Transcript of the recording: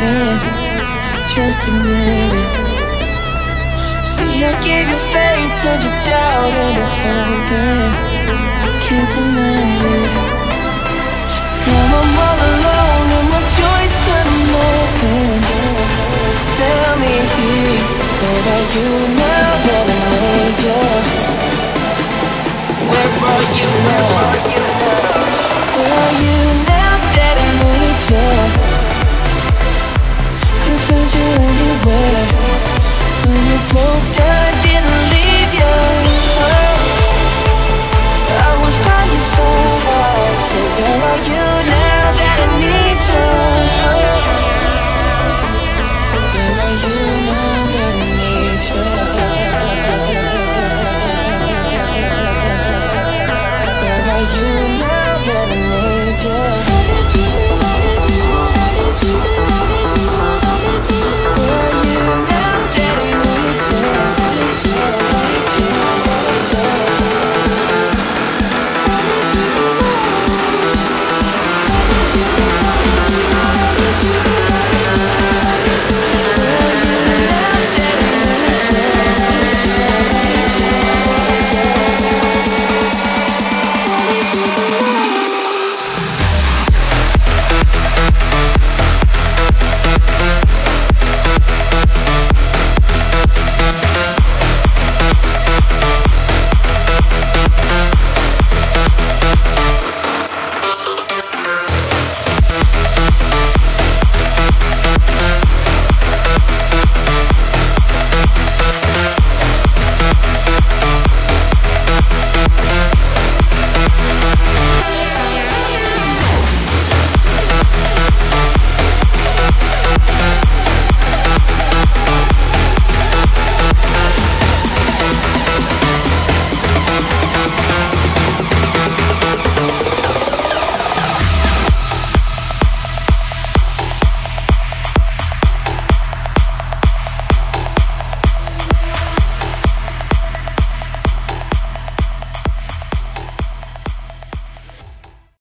here, just admit it. See, I gave you faith, turned you doubt into hope, I can't deny it. Now I'm all alone and my joints turn open. Tell me where are you now that I need you? Where are you now? Where are you now that I need you? Couldn't find you anywhere.